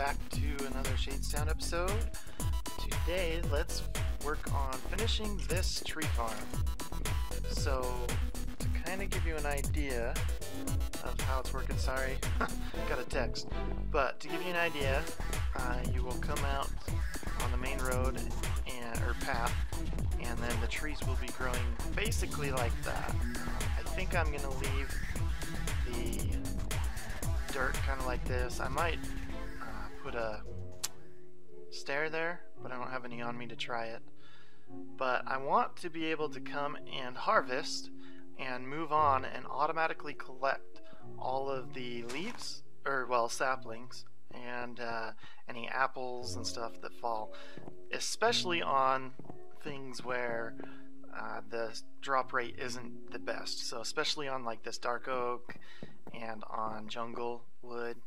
back to another Shadesztown episode. Today, let's work on finishing this tree farm. So, to kind of give you an idea of how it's working, sorry, got a text. But to give you an idea, you will come out on the main road or path, and then the trees will be growing basically like that. I think I'm gonna leave the dirt kind of like this. I might put a stair there, but I don't have any on me to try it. But I want to be able to come and harvest and move on and automatically collect all of the leaves, or well, saplings, and any apples and stuff that fall, especially on things where the drop rate isn't the best. So especially on like this dark oak and on jungle wood,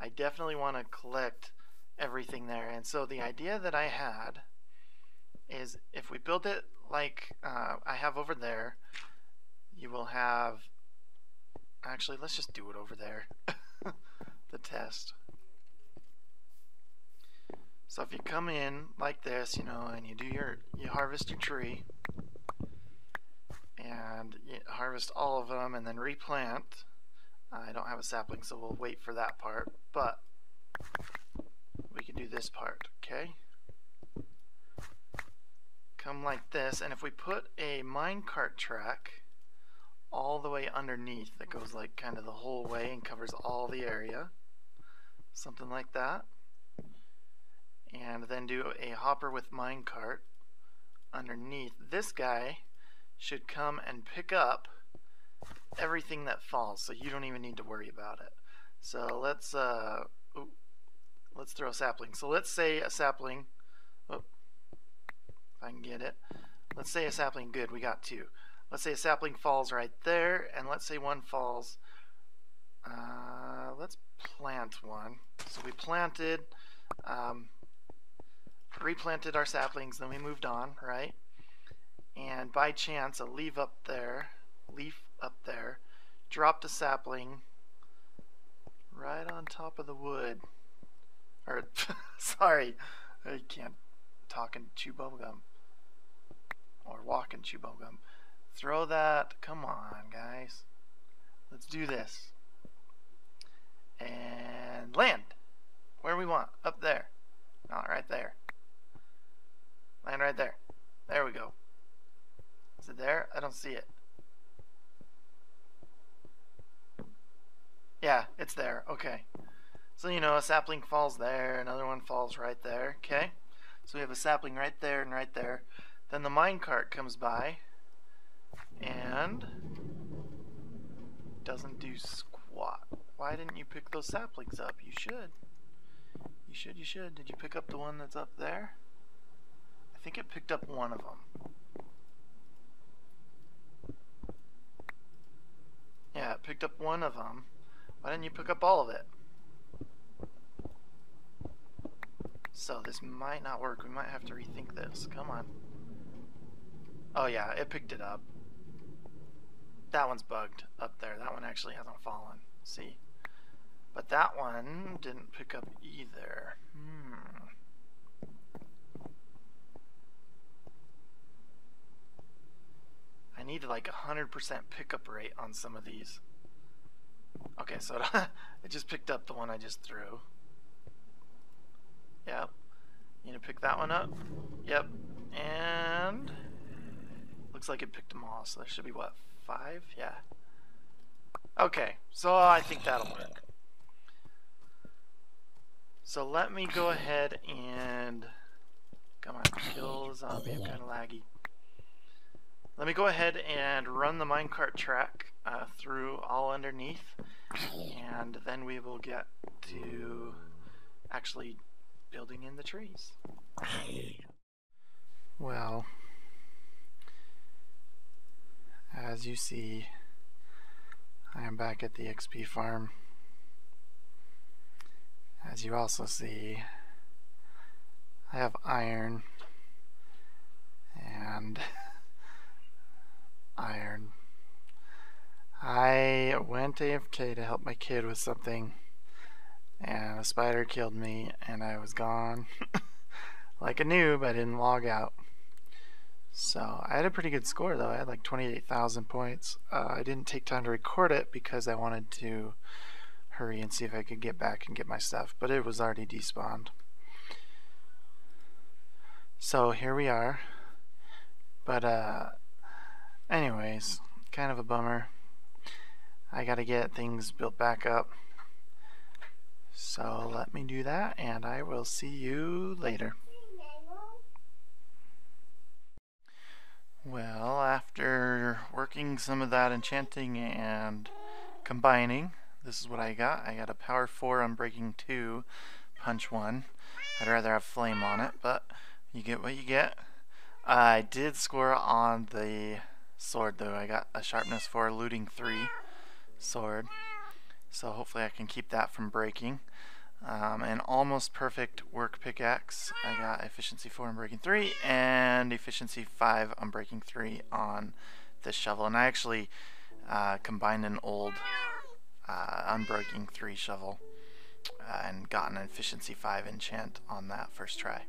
I definitely want to collect everything there. And so the idea that I had is if we build it like I have over there, you will have, actually let's just do it over there, the test. So if you come in like this, you know, and you do you harvest your tree, and you harvest all of them and then replant. I don't have a sapling, so we'll wait for that part, but we can do this part, okay? Come like this, and if we put a minecart track all the way underneath, that goes like kind of the whole way and covers all the area, something like that. And then do a hopper with minecart underneath. This guy should come and pick up everything that falls, so you don't even need to worry about it. So let's throw a sapling. So let's say a sapling, if I can get it. Let's say a sapling, good, we got two. Let's say a sapling falls right there, and let's say one falls, let's plant one. So we planted, replanted our saplings, then we moved on, right? And by chance a leaf up there dropped a sapling right on top of the wood, or sorry, I can't talk and chew bubblegum, or walk and chew bubblegum. Throw that, come on guys, let's do this and land where we want, up there, not right there. Land right there. There we go. Is it there? I don't see it. Yeah, it's there. Okay. So you know, a sapling falls there, another one falls right there. Okay. So we have a sapling right there and right there. Then the minecart comes by and doesn't do squat. Why didn't you pick those saplings up? You should. You should. Did you pick up the one that's up there? I think it picked up one of them. Yeah, it picked up one of them. Why didn't you pick up all of it? So this might not work. We might have to rethink this. Come on. Oh yeah, it picked it up. That one's bugged up there. That one actually hasn't fallen. See? But that one didn't pick up either. I need like 100% pickup rate on some of these. Okay, so it just picked up the one I just threw. Yep. You need to pick that one up. Yep. And looks like it picked them all. So there should be what, 5? Yeah. Okay, so I think that'll work. So let me go ahead and, come on, kill the zombie, I'm kind of laggy. Let me go ahead and run the minecart track through all underneath, and then we will get to actually building in the trees. Well, as you see, I am back at the XP farm. As you also see, I have iron and iron. I went AFK to help my kid with something, and A spider killed me and I was gone. Like a noob, I didn't log out. So I had a pretty good score though. I had like 28,000 points. I didn't take time to record it because I wanted to hurry and see if I could get back and get my stuff, but it was already despawned. So here we are. But anyways, kind of a bummer. I gotta get things built back up. So let me do that and I will see you later. Well, after working some of that enchanting and combining, this is what I got. I got a power 4 on breaking 2, punch 1. I'd rather have flame on it, but you get what you get. I did score on the sword though. I got a sharpness 4, looting 3 sword. So hopefully I can keep that from breaking. An almost perfect work pickaxe. I got efficiency 4 on breaking 3 and efficiency 5 on breaking 3 on this shovel. And I actually combined an old unbreaking 3 shovel and got an efficiency 5 enchant on that first try.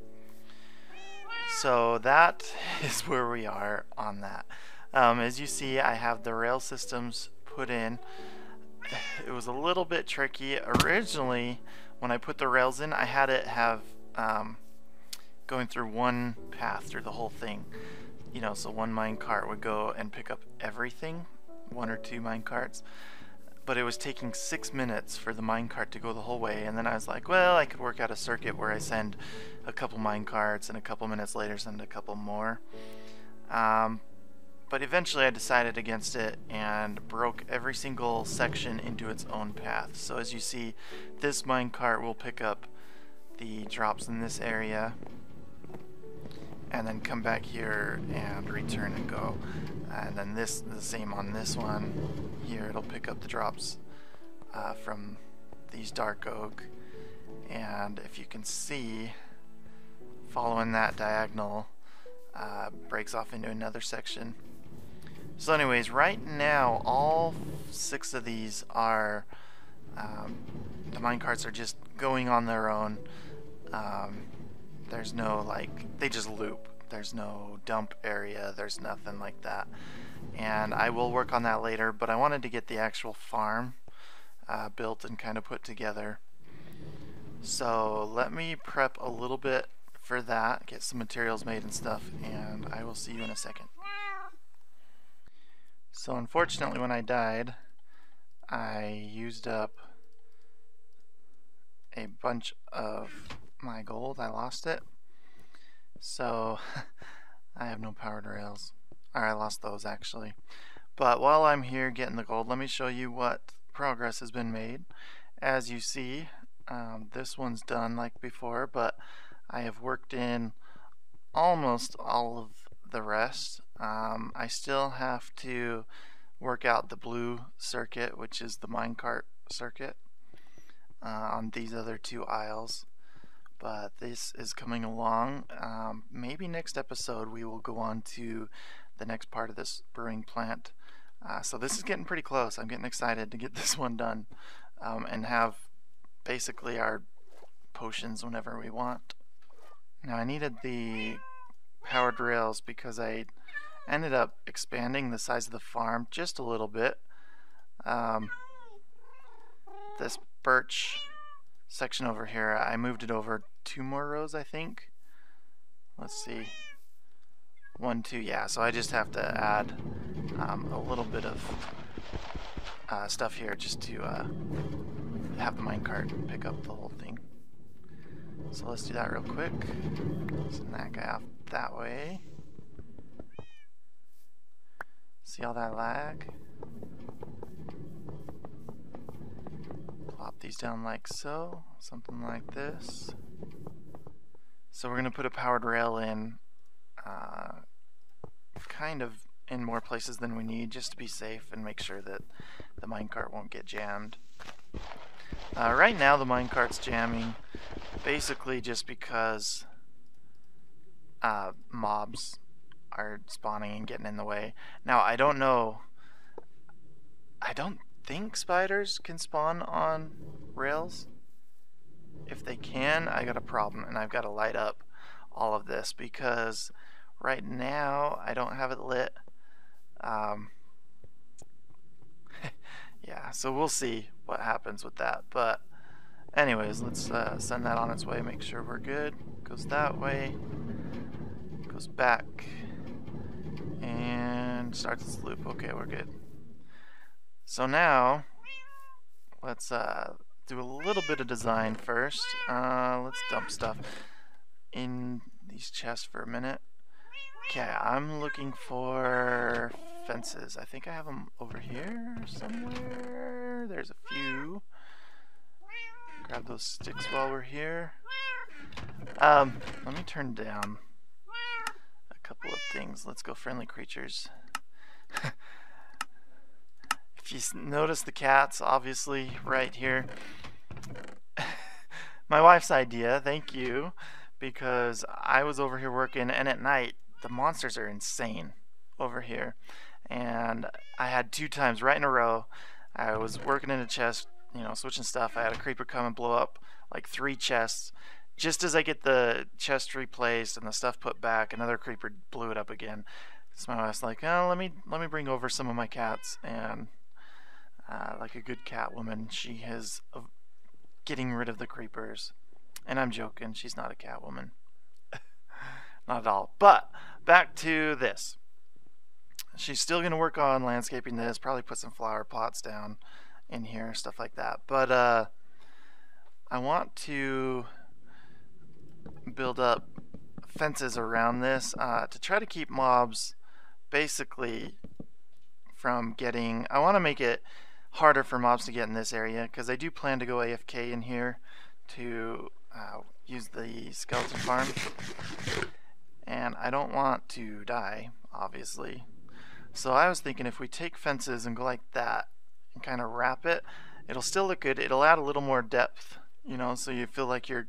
So that is where we are on that. As you see, I have the rail systems put in. It was a little bit tricky. Originally, when I put the rails in, I had it have going through one path through the whole thing. You know, so one mine cart would go and pick up everything, one or two mine carts. But it was taking 6 minutes for the mine cart to go the whole way, and then I was like, well, I could work out a circuit where I send a couple mine carts and a couple minutes later send a couple more. But eventually I decided against it and broke every single section into its own path. So as you see, this minecart will pick up the drops in this area and then come back here and return and go. And then this, the same on this one here, it'll pick up the drops from these dark oak. And if you can see, following that diagonal breaks off into another section. So anyways, right now all 6 of these are, the minecarts are just going on their own. There's no, like, they just loop. There's no dump area, there's nothing like that. And I will work on that later, but I wanted to get the actual farm built and kind of put together. So let me prep a little bit for that, get some materials made and stuff, and I will see you in a second. So unfortunately when I died, I used up a bunch of my gold. I lost it. So I have no powered rails. Or I lost those actually. But while I'm here getting the gold, let me show you what progress has been made. As you see, this one's done like before, but I have worked in almost all of the rest. I still have to work out the blue circuit, which is the minecart circuit, on these other 2 aisles. But this is coming along. Maybe next episode we will go on to the next part of this brewing plant. So this is getting pretty close. I'm getting excited to get this one done and have basically our potions whenever we want. Now I needed the powered rails because I ended up expanding the size of the farm just a little bit. This birch section over here, I moved it over 2 more rows, I think. Let's see. 1, 2, yeah, so I just have to add a little bit of stuff here just to have the minecart pick up the whole thing. So let's do that real quick. Send that guy off that way. See all that lag? Plop these down like so, something like this. So we're going to put a powered rail in kind of in more places than we need, just to be safe and make sure that the minecart won't get jammed. Right now the minecart's jamming basically just because mobs are spawning and getting in the way. Now I don't know, I don't think spiders can spawn on rails. if they can, I got a problem, and I've got to light up all of this because right now I don't have it lit. Yeah, so we'll see what happens with that. But anyways, let's send that on its way, make sure we're good. Goes that way, goes back, and starts its loop. Okay, we're good. So now let's do a little bit of design first. Let's dump stuff in these chests for a minute. Okay, I'm looking for fences. I think I have them over here somewhere. There's a few. Grab those sticks while we're here. Let me turn down a couple of things. Let's go friendly creatures. If you notice the cats, obviously, right here. My wife's idea, thank you, because I was over here working, and at night, the monsters are insane over here. And I had 2 times right in a row, I was working in a chest, you know, switching stuff. I had a creeper come and blow up like 3 chests. Just as I get the chest replaced and the stuff put back, another creeper blew it up again. So my wife's like, oh, let me bring over some of my cats. And like a good cat woman, she is getting rid of the creepers. And I'm joking, she's not a cat woman. Not at all. But back to this. She's still going to work on landscaping this, probably put some flower pots down in here, stuff like that. But I want to build up fences around this to try to keep mobs basically from getting... I want to make it harder for mobs to get in this area because I do plan to go AFK in here to use the skeleton farm. And I don't want to die, obviously. So I was thinking if we take fences and go like that and kind of wrap it, it'll still look good. It'll add a little more depth, you know, so you feel like you're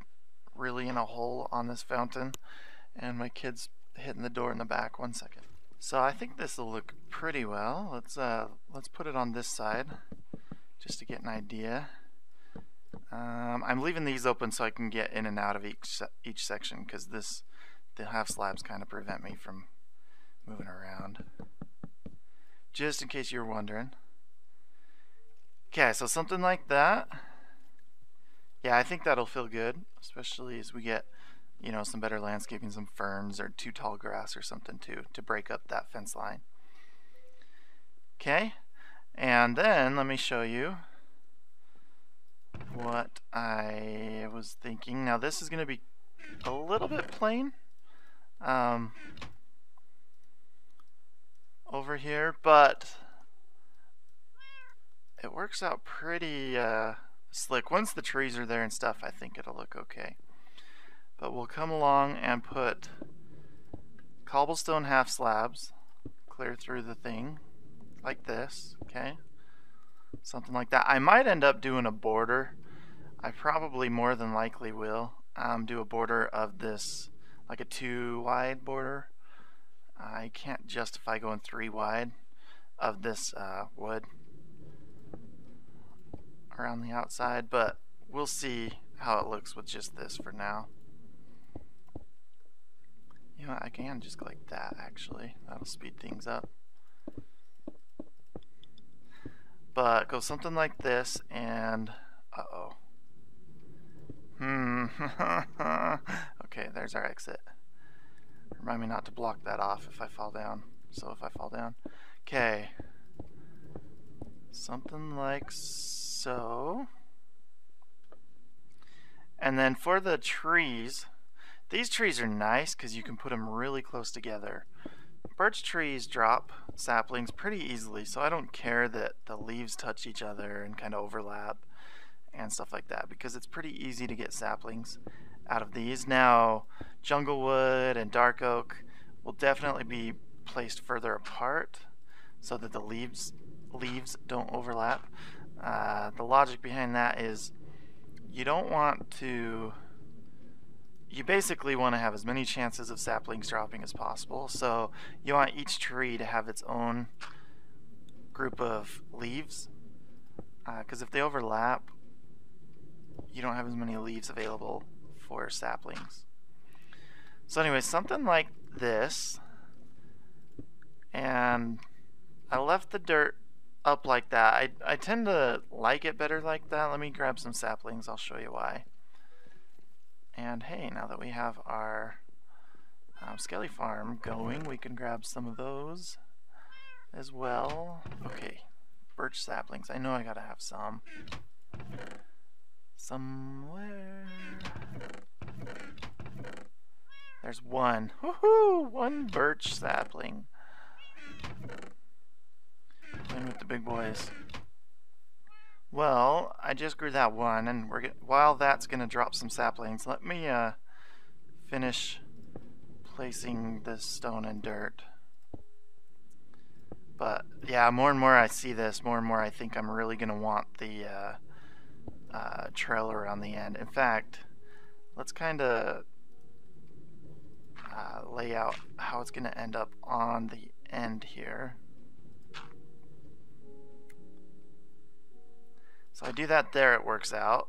really in a hole on this fountain. And my kid's hitting the door in the back. 1 second. So I think this will look pretty well. Let's put it on this side just to get an idea. I'm leaving these open so I can get in and out of each section because the half slabs kind of prevent me from moving around. Just in case you're wondering. Okay, so something like that. Yeah, I think that'll feel good, especially as we get, you know, some better landscaping, some ferns or too tall grass or something too to break up that fence line. Okay, and then let me show you what I was thinking. Now this is going to be a little bit plain over here, but it works out pretty slick. Once the trees are there and stuff, I think it'll look okay. But we'll come along and put cobblestone half slabs clear through the thing like this, okay? Something like that. I might end up doing a border. I probably more than likely will do a border of this, like a 2-wide border. I can't justify going 3 wide of this wood around the outside, but we'll see how it looks with just this for now. You know, I can just go like that actually. That'll speed things up. But go something like this and okay, there's our exit. Remind me not to block that off if I fall down. So if I fall down, okay, something like so. And then for the trees, these trees are nice because you can put them really close together. Birch trees drop saplings pretty easily, so I don't care that the leaves touch each other and kind of overlap and stuff like that because it's pretty easy to get saplings out of these. Now, jungle wood and dark oak will definitely be placed further apart so that the leaves don't overlap. The logic behind that is you don't want to... You basically want to have as many chances of saplings dropping as possible, so you want each tree to have its own group of leaves because if they overlap, you don't have as many leaves available for saplings. So anyway, something like this, and I left the dirt up like that. I tend to like it better like that. Let me grab some saplings, I'll show you why. And hey, now that we have our Skelly Farm going, we can grab some of those as well. Okay, birch saplings. I know I gotta have some. Somewhere. There's one. Woohoo! One birch sapling. Playing with the big boys. Well, I just grew that one, and we're while that's gonna drop some saplings, let me finish placing this stone and dirt. But yeah, more and more I see this, more and more I think I'm really gonna want the trail around the end. In fact, let's kind of lay out how it's going to end up on the end here. So I do that there, it works out.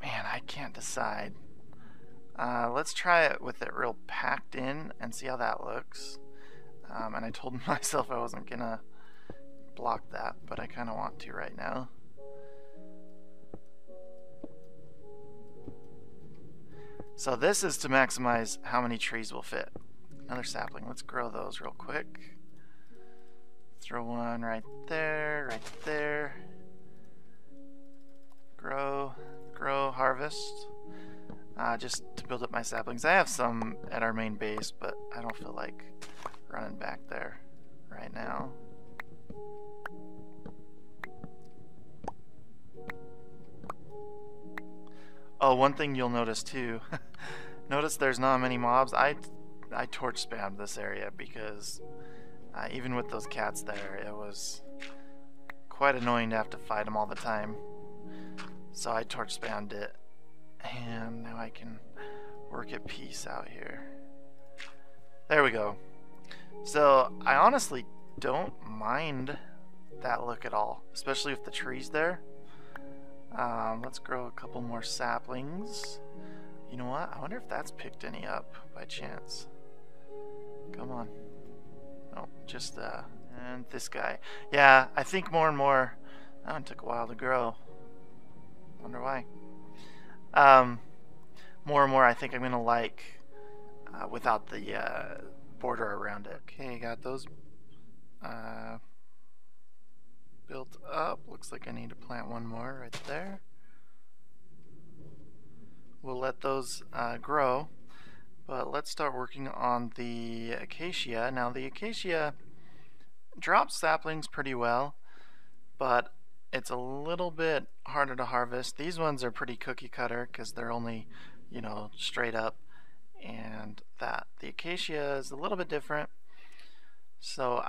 Man, I can't decide. Let's try it with it real packed in and see how that looks. And I told myself I wasn't going to block that, but I kind of want to right now. So this is to maximize how many trees will fit. Another sapling, let's grow those real quick. Throw one right there, right there. Grow, grow, harvest. Just to build up my saplings. I have some at our main base, but I don't feel like running back there right now. Oh, one thing you'll notice too, notice there's not many mobs. I torch spammed this area because even with those cats there, it was quite annoying to have to fight them all the time. So I torch spammed it, and now I can work at peace out here. There we go. So I honestly don't mind that look at all, especially with the trees there. Let's grow a couple more saplings. You know what? I wonder if that's picked any up by chance. Come on. Oh, just, and this guy. Yeah, I think more and more. That one took a while to grow. Wonder why. More and more I think I'm gonna like, without the, border around it. Okay, got those, built up. Looks like I need to plant one more right there. We'll let those grow, but let's start working on the acacia. Now the acacia drops saplings pretty well, but it's a little bit harder to harvest. These ones are pretty cookie cutter because they're only, you know, straight up, and that the acacia is a little bit different. So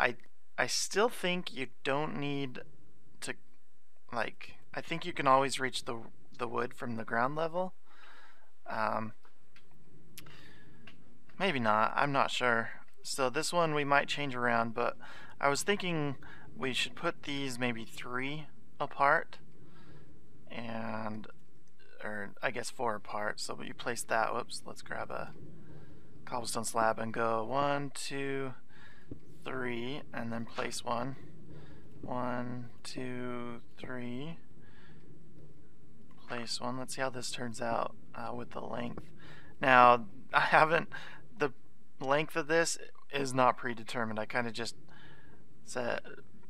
I still think you don't need to, like, I think you can always reach the wood from the ground level. Maybe not, I'm not sure. So this one we might change around, but I was thinking we should put these maybe 3 apart, and, or I guess 4 apart. So you place that, whoops, let's grab a cobblestone slab and go 1, 2, 3, and then place one. 1, 2, 3. Place one. Let's see how this turns out with the length. Now, I haven't, the length of this is not predetermined. I kind of just said,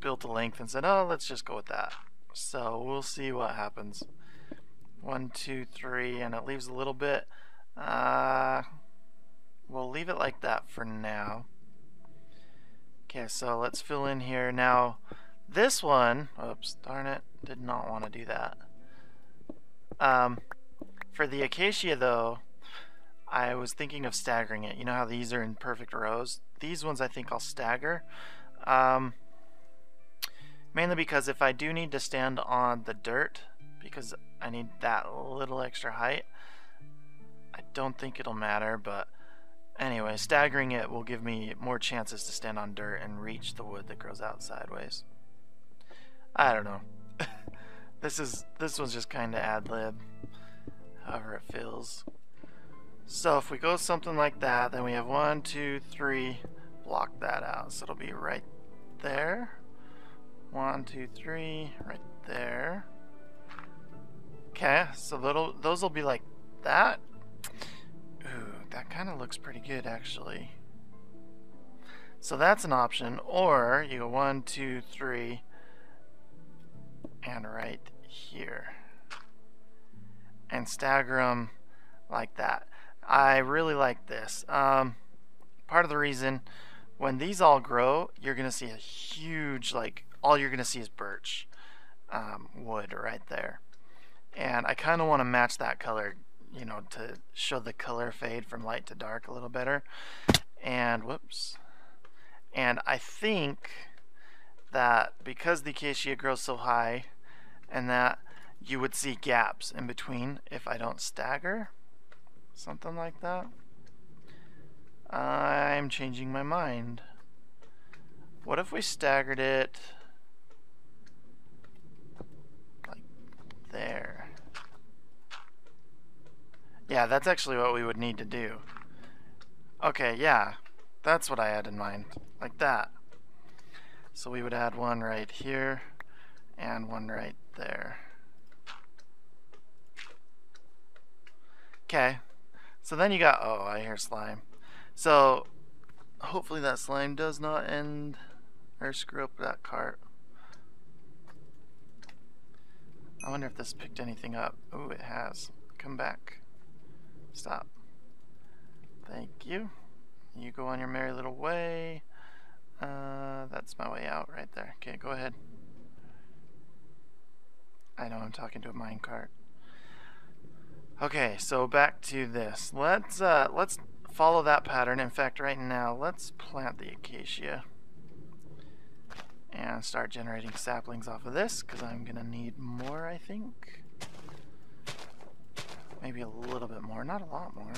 built a length and said, oh, let's just go with that. So we'll see what happens. 1, 2, 3, and it leaves a little bit. We'll leave it like that for now. Okay, so let's fill in here. Now, this one, oops, darn it, did not want to do that. For the acacia, though, I was thinking of staggering it. You know how these are in perfect rows? These ones I think I'll stagger. Mainly because if I do need to stand on the dirt, because I need that little extra height, I don't think it'll matter, but anyway, staggering it will give me more chances to stand on dirt and reach the wood that grows out sideways. I don't know. This one's just kind of ad-lib, however it feels. So if we go something like that, then we have 1, 2, 3, block that out. So it'll be right there. 1, 2, 3, right there. Okay, so those will be like that. Ooh, that kind of looks pretty good actually. So that's an option, or you go 1, 2, 3, and right here, and stagger them like that. I really like this. Part of the reason, when these all grow, you're gonna see a huge, like, all you're gonna see is birch wood right there, and I kind of want to match that color, you know, to show the color fade from light to dark a little better. And whoops. And I think that because the acacia grows so high, and that you would see gaps in between if I don't stagger, something like that. I'm changing my mind. What if we staggered it like there? Yeah, that's actually what we would need to do. Okay, yeah, that's what I had in mind, like that. So we would add one right here and one right there. Okay, so then you got, oh, I hear slime. So hopefully that slime does not end or screw up that cart. I wonder if this picked anything up. Oh, it has. Come back. Stop. Thank you. You go on your merry little way. That's my way out right there. Okay, go ahead. I know I'm talking to a minecart. Okay, so back to this. Let's follow that pattern. In fact, right now, let's plant the acacia and start generating saplings off of this, because I'm gonna need more, I think. Maybe a little bit more, not a lot more.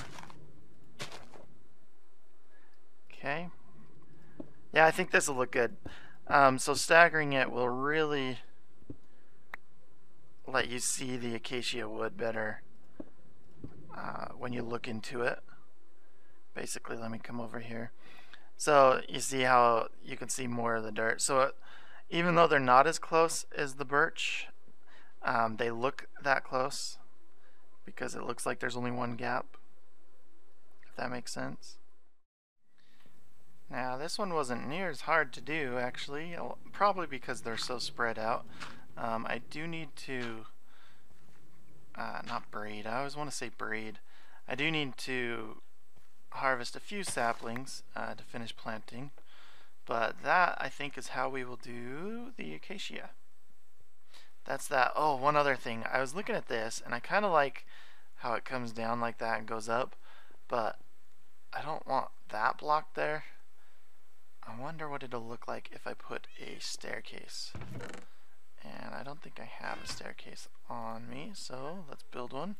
Okay. Yeah, I think this will look good. So staggering it will really let you see the acacia wood better when you look into it. Basically, let me come over here. So you see how you can see more of the dirt. So even though they're not as close as the birch, they look that close because it looks like there's only one gap, if that makes sense. Now this one wasn't near as hard to do actually, probably because they're so spread out. I do need to, not braid, I always want to say braid. I do need to harvest a few saplings to finish planting, but that I think is how we will do the acacia. That's that. Oh, one other thing, I was looking at this and I kind of like how it comes down like that and goes up, but I don't want that block there. I wonder what it'll look like if I put a staircase. And I don't think I have a staircase on me, so let's build one.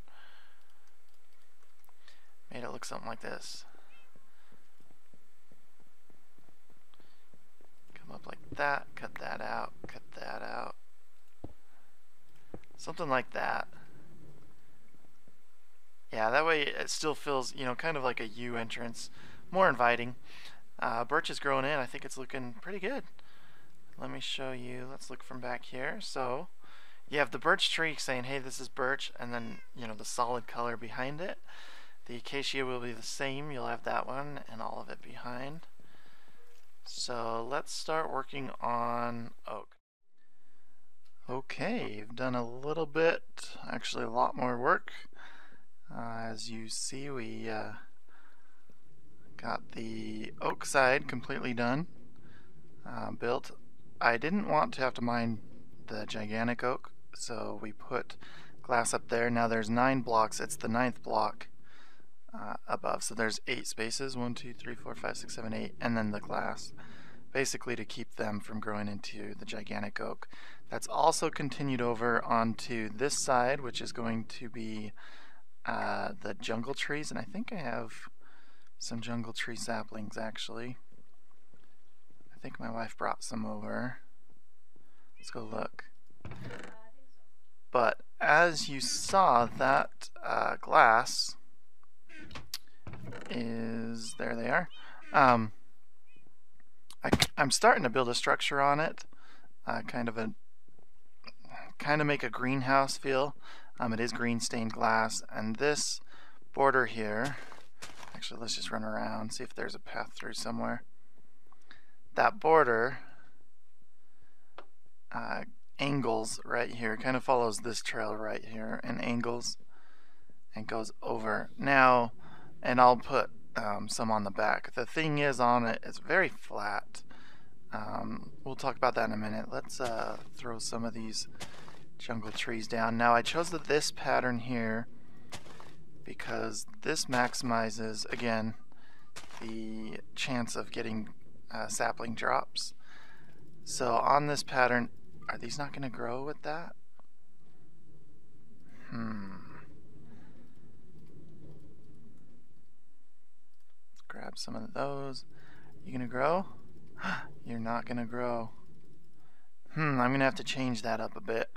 Made it look something like this. Come up like that, cut that out, cut that out. Something like that. Yeah, that way it still feels, you know, kind of like a U entrance. More inviting. Birch is growing in. I think it's looking pretty good. Let me show you. Let's look from back here. So you have the birch tree saying, hey, this is birch, and then, you know, the solid color behind it. The acacia will be the same. You'll have that one and all of it behind. So let's start working on oak. Okay, you've done a little bit, actually a lot more work. As you see, we got the oak side completely done, built. I didn't want to have to mine the gigantic oak, so we put glass up there. Now there's 9 blocks. It's the 9th block above, so there's 8 spaces, 1, 2, 3, 4, 5, 6, 7, 8, and then the glass, basically to keep them from growing into the gigantic oak. That's also continued over onto this side, which is going to be the jungle trees, and I think I have some jungle tree saplings actually. I think my wife brought some over. Let's go look. But as you saw, that glass is, there they are. I'm starting to build a structure on it, kind of make a greenhouse feel. It is green stained glass, and this border here, actually let's just run around, see if there's a path through somewhere. That border angles right here, kind of follows this trail right here and angles and goes over. Now, and I'll put some on the back. The thing is on it, it's very flat. We'll talk about that in a minute. Let's throw some of these jungle trees down. Now I chose this pattern here because this maximizes, again, the chance of getting sapling drops. So on this pattern, are these not going to grow with that? Grab some of those. You gonna grow? You're not gonna grow. I'm gonna have to change that up a bit.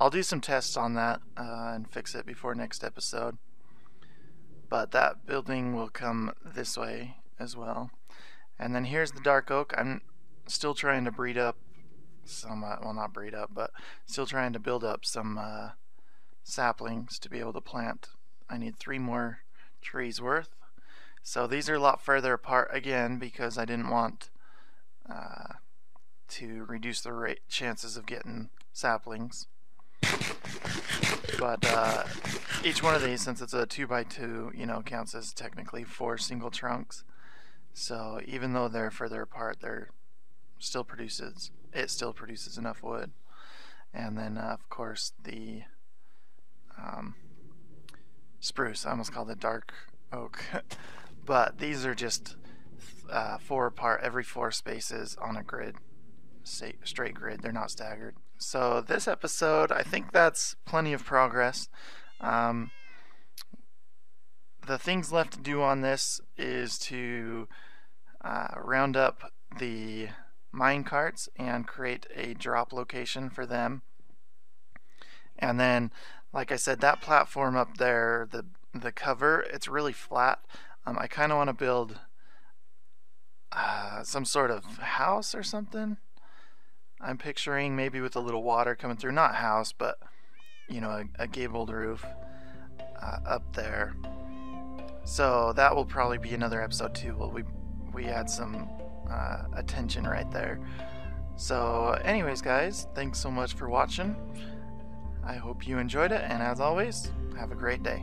I'll do some tests on that and fix it before next episode. But that building will come this way as well. And then here's the dark oak. I'm still trying to breed up some, well, not breed up, but still trying to build up some saplings to be able to plant. I need 3 more trees worth. So these are a lot further apart again because I didn't want to reduce the rate chances of getting saplings. But each one of these, since it's a 2x2, you know, counts as technically 4 single trunks. So even though they're further apart, they're still produces, it still produces enough wood. And then of course the spruce, I almost called it dark oak, but these are just 4 apart, every 4 spaces on a grid, straight grid, they're not staggered. So this episode, I think that's plenty of progress. The things left to do on this is to round up the mine carts and create a drop location for them, and then, like I said, that platform up there, the cover, it's really flat. I kind of want to build some sort of house or something. I'm picturing maybe with a little water coming through, not house, but you know, a gabled roof up there. So that will probably be another episode too. Well, we add some attention right there. So anyways, guys, thanks so much for watching. I hope you enjoyed it, and as always, have a great day.